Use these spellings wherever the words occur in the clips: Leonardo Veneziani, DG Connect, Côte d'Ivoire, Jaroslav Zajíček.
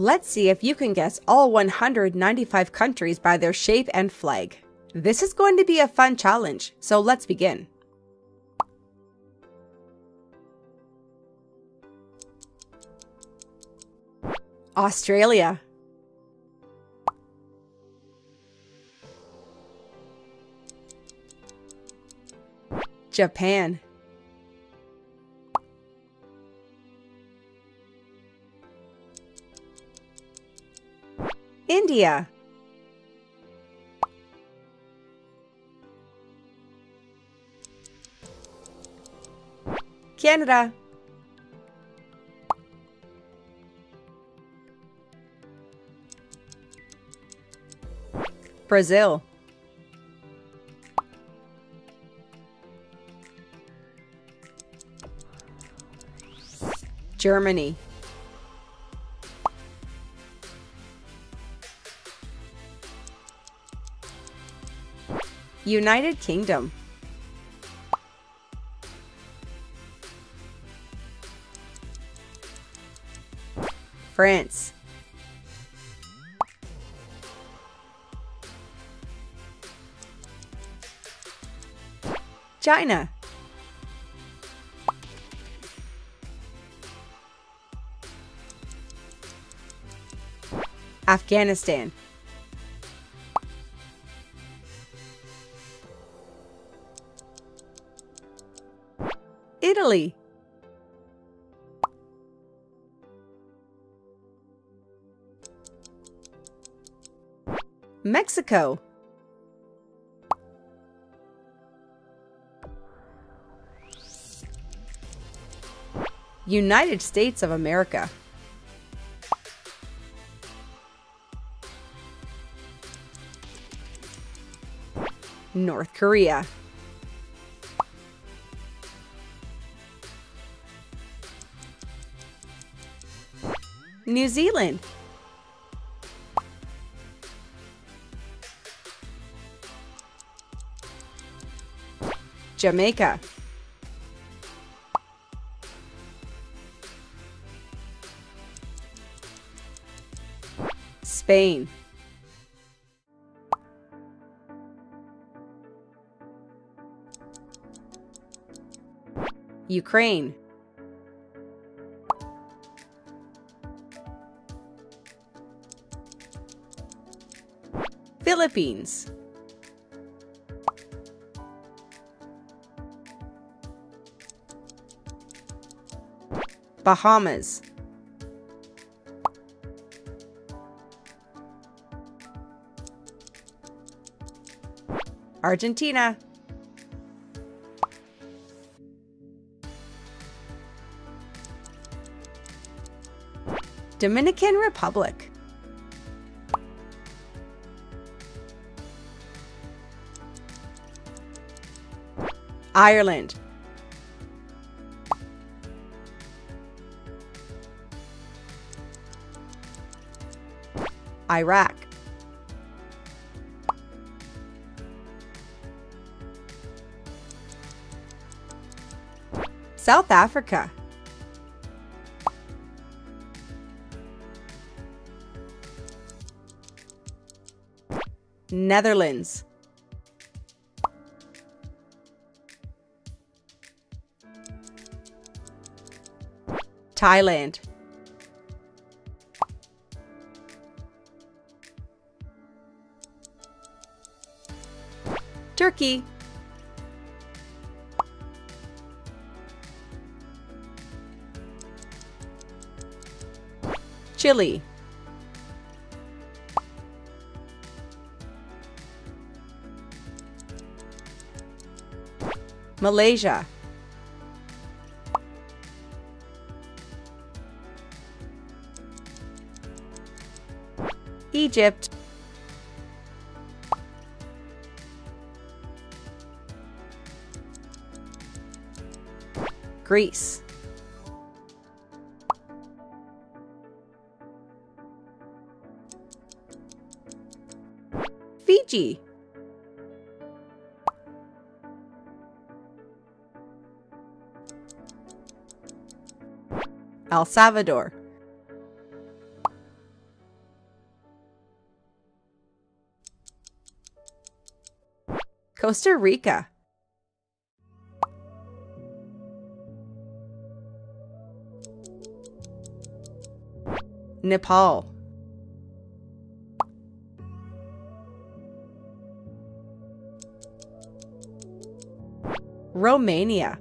Let's see if you can guess all 195 countries by their shape and flag. This is going to be a fun challenge, so let's begin. Australia, Japan, India, Canada, Brazil, Germany, United Kingdom, France, China, Afghanistan, Italy, Mexico, United States of America, North Korea, New Zealand, Jamaica, Spain. Ukraine, Philippines, Bahamas, Argentina, Dominican Republic, Ireland, Iraq, South Africa, Netherlands, Thailand, Turkey, Chile, Malaysia, Egypt, Greece, Fiji, El Salvador, Costa Rica. Nepal. Romania.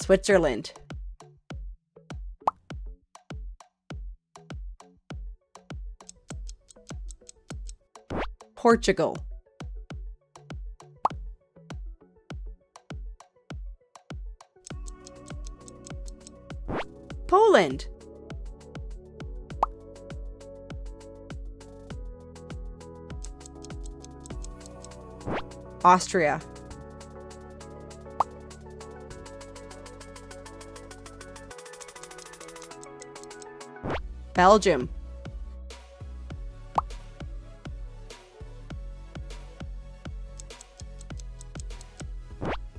Switzerland. Portugal. Poland. Austria. Belgium.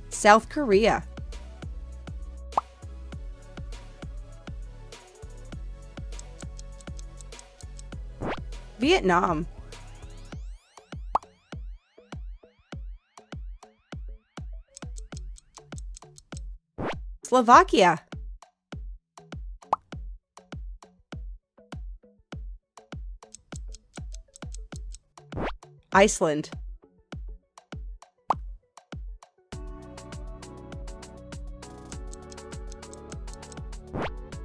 South Korea. Vietnam. Slovakia. Iceland.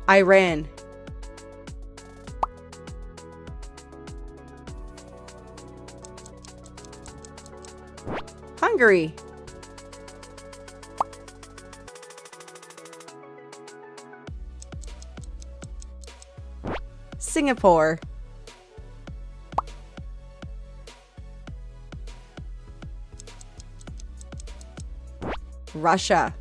Iran. Hungary. Singapore. Russia.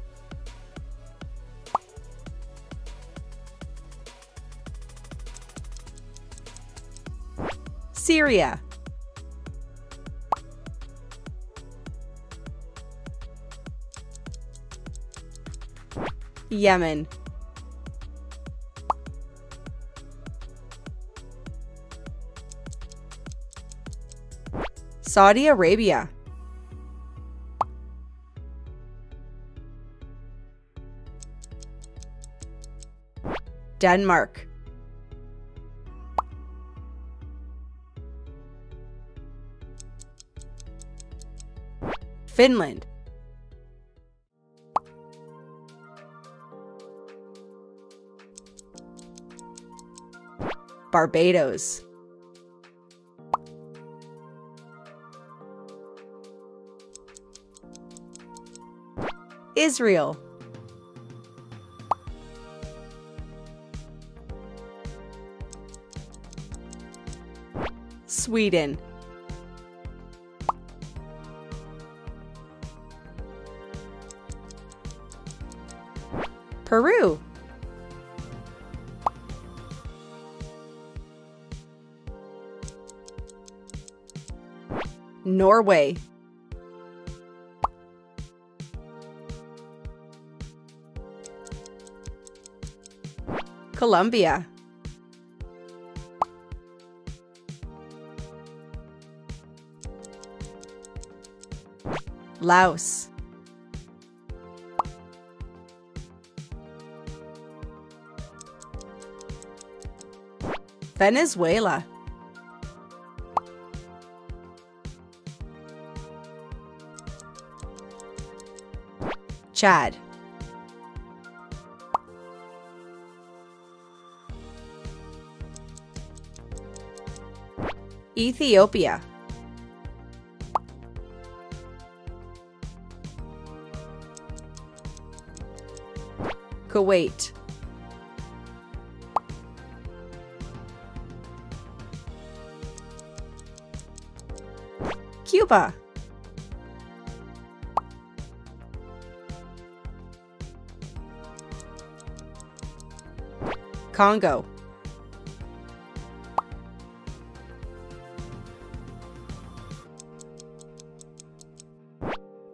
Syria. Yemen. Saudi Arabia. Denmark. Finland. Barbados. Israel. Sweden. Peru. Norway. Colombia. Laos. Venezuela. Chad. Ethiopia. Kuwait. Cuba. Congo.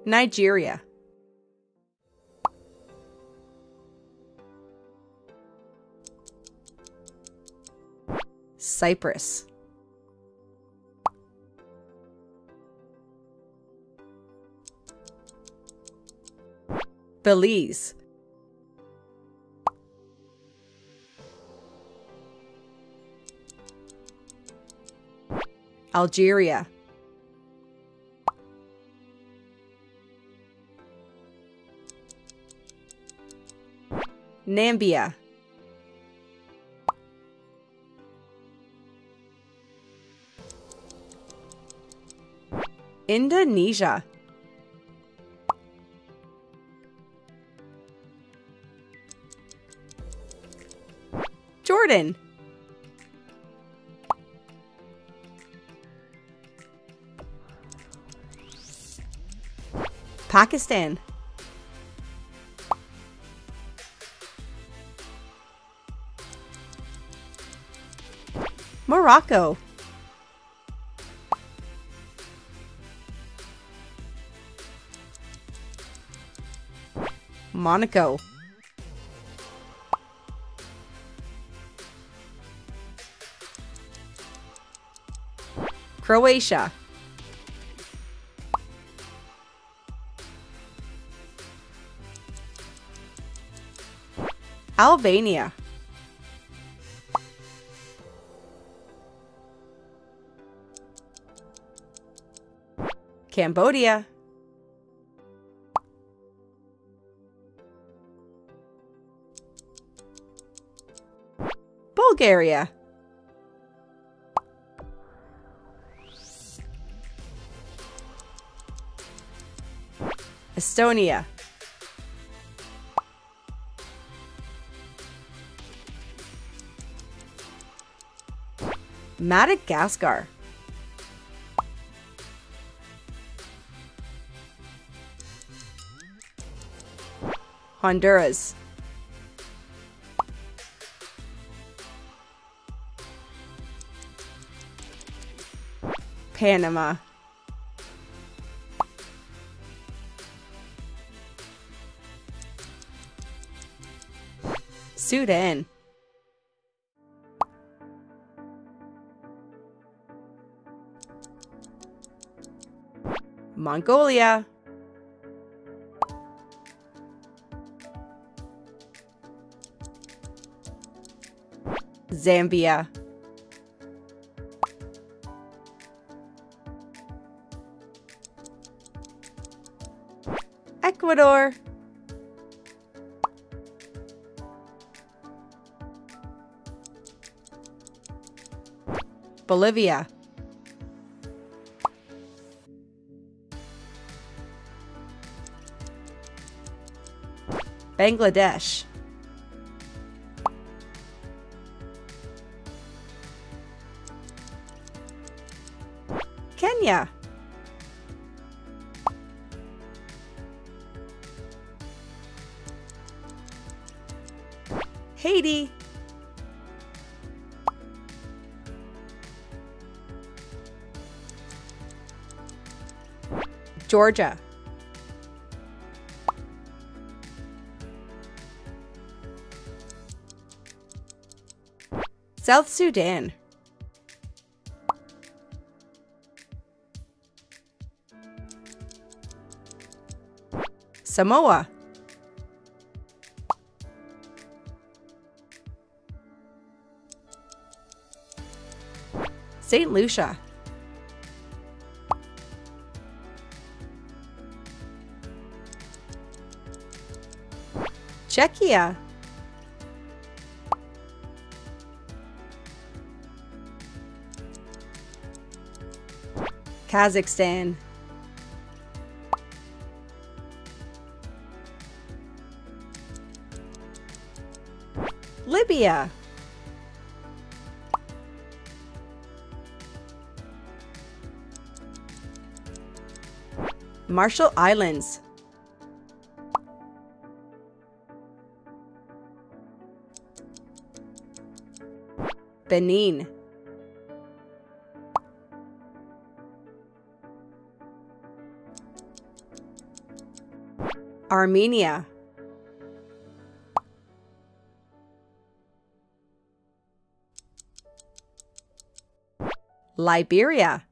Nigeria. Cyprus. Belize. Algeria. Namibia. Indonesia. Jordan. Pakistan. Morocco. Monaco. Croatia. Albania. Cambodia. Bulgaria. Estonia. Madagascar. Honduras. Panama. Sudan. Mongolia. Zambia. Ecuador. Bolivia. Bangladesh. Kenya. Haiti. Georgia. South Sudan. Samoa. St. Lucia. Czechia. Kazakhstan. Libya. Marshall Islands. Benin. Armenia. Liberia.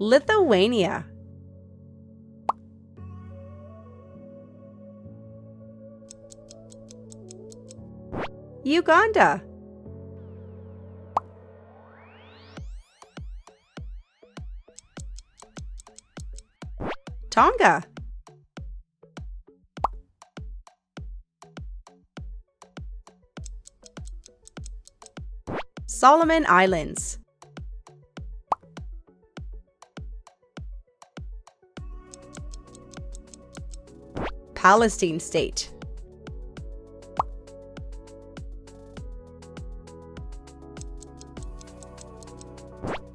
Lithuania. Uganda. Tonga. Solomon Islands. Palestine State.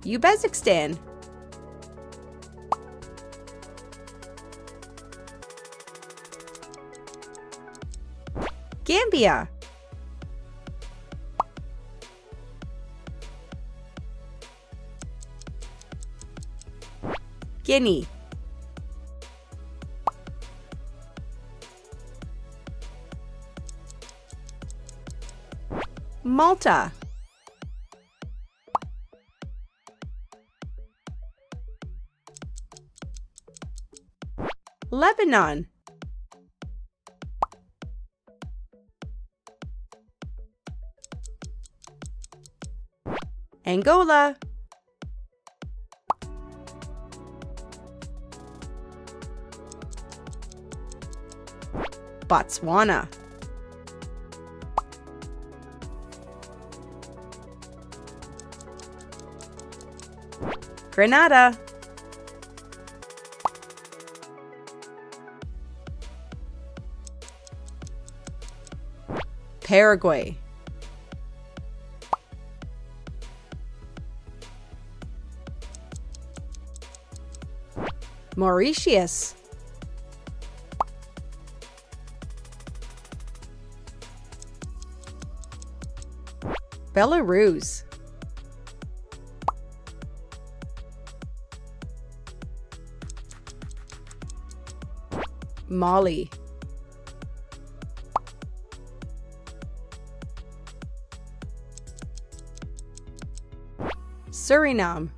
Uzbekistan. Gambia. Guinea. Malta. Lebanon. Angola. Botswana. Grenada. Paraguay. Mauritius. Belarus. Mali. Suriname.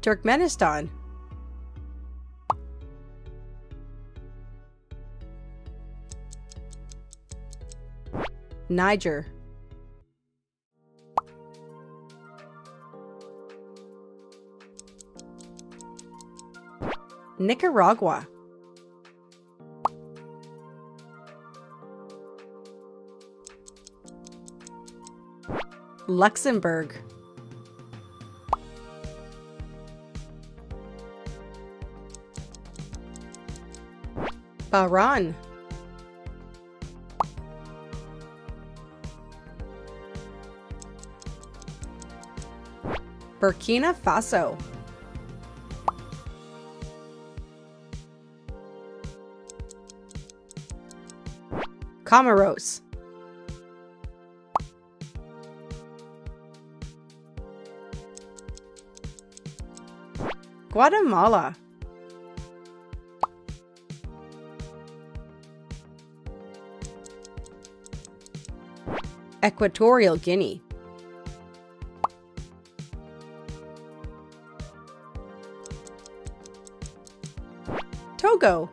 Turkmenistan. Niger. Nicaragua. Luxembourg. Bahrain. Burkina Faso. Comoros. Guatemala. Equatorial Guinea. Togo.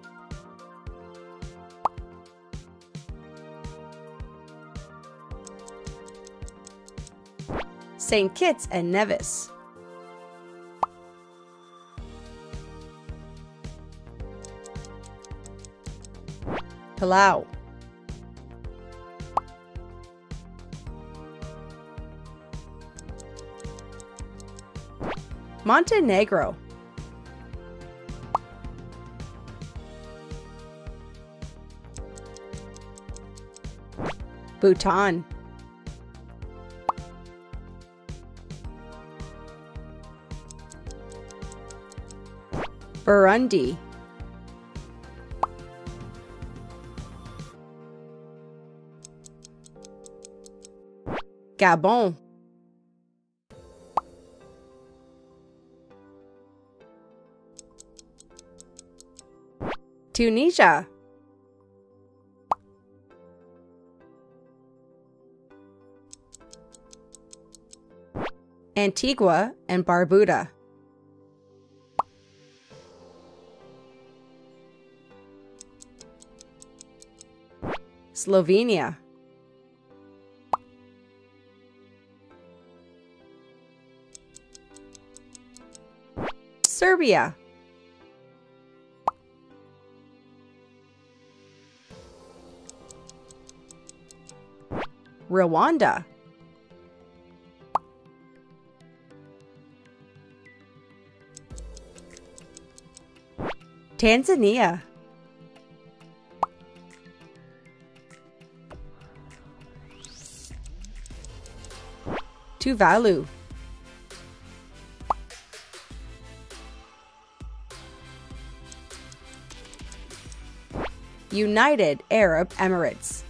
St. Kitts and Nevis. Palau. Montenegro. Bhutan. Burundi. Gabon. Tunisia. Antigua and Barbuda. Slovenia. Serbia. Rwanda. Tanzania. Tuvalu. United Arab Emirates.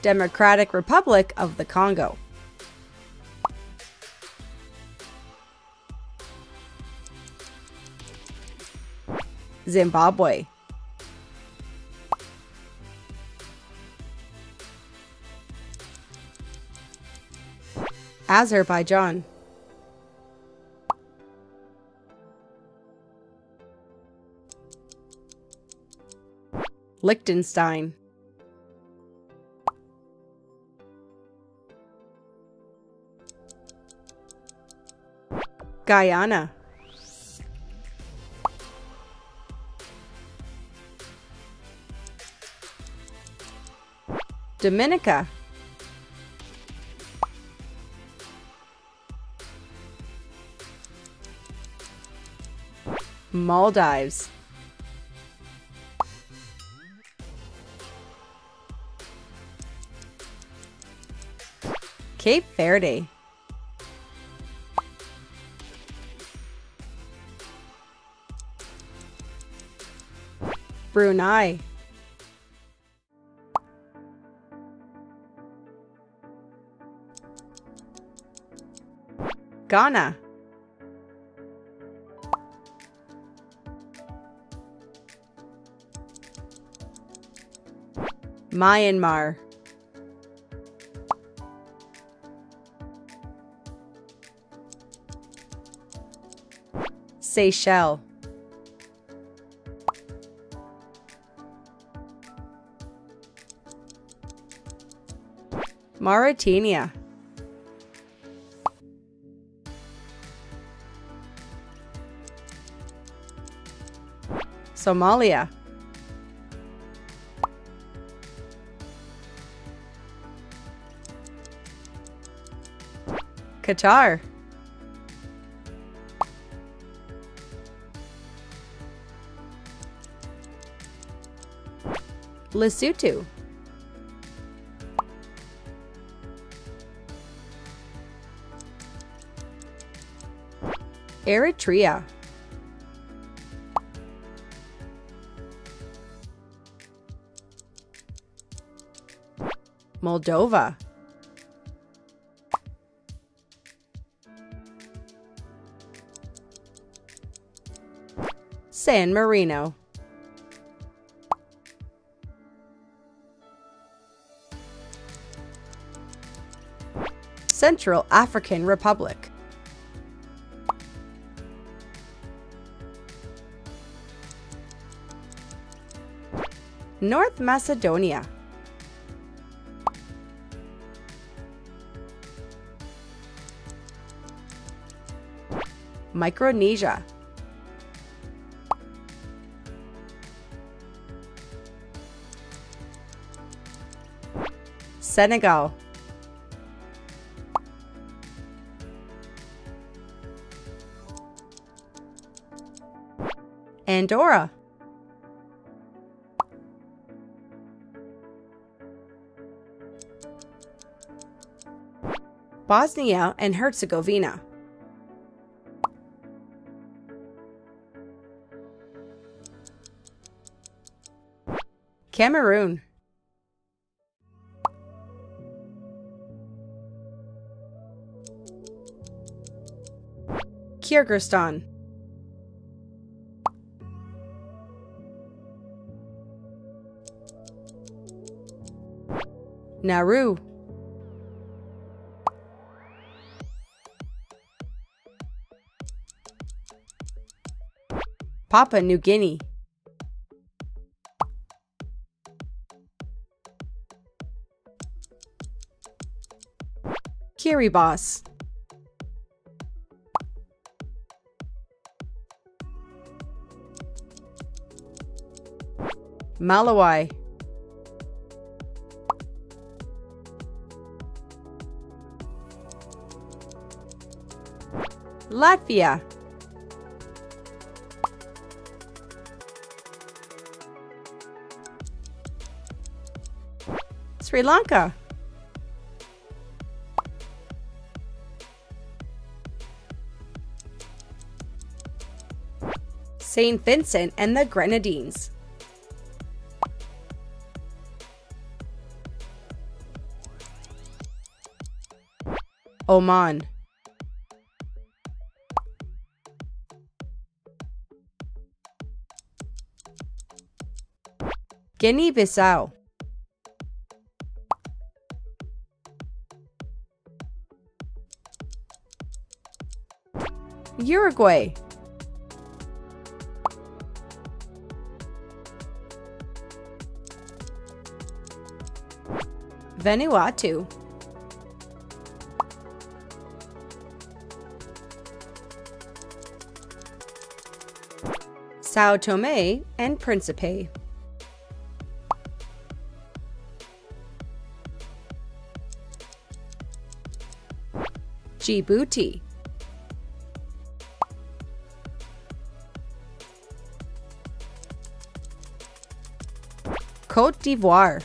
Democratic Republic of the Congo. Zimbabwe. Azerbaijan. Liechtenstein. Guyana. Dominica. Maldives. Cape Verde. Brunei. Ghana. Myanmar. Seychelles. Mauritania. Somalia. Qatar. Lesotho. Eritrea. Moldova. San Marino. Central African Republic. North Macedonia. Micronesia. Senegal. Andorra. Bosnia and Herzegovina. Cameroon. Kyrgyzstan. Nauru. Papua New Guinea. Kiribati. Malawi. Latvia. Sri Lanka. St. Vincent and the Grenadines. Oman. Guinea-Bissau. Uruguay. Vanuatu. Sao Tome and Principe. Djibouti. Côte d'Ivoire.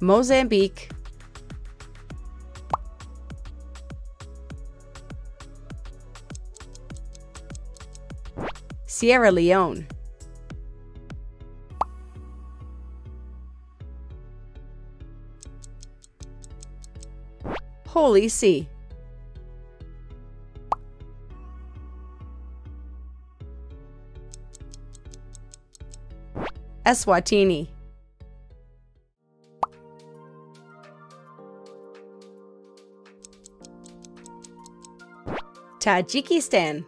Mozambique. Sierra Leone. Holy See. Eswatini. Tajikistan.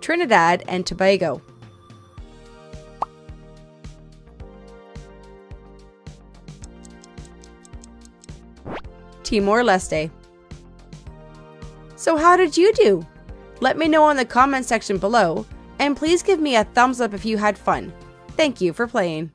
Trinidad and Tobago. Timor-Leste. So how did you do? Let me know in the comment section below, and please give me a thumbs up if you had fun. Thank you for playing.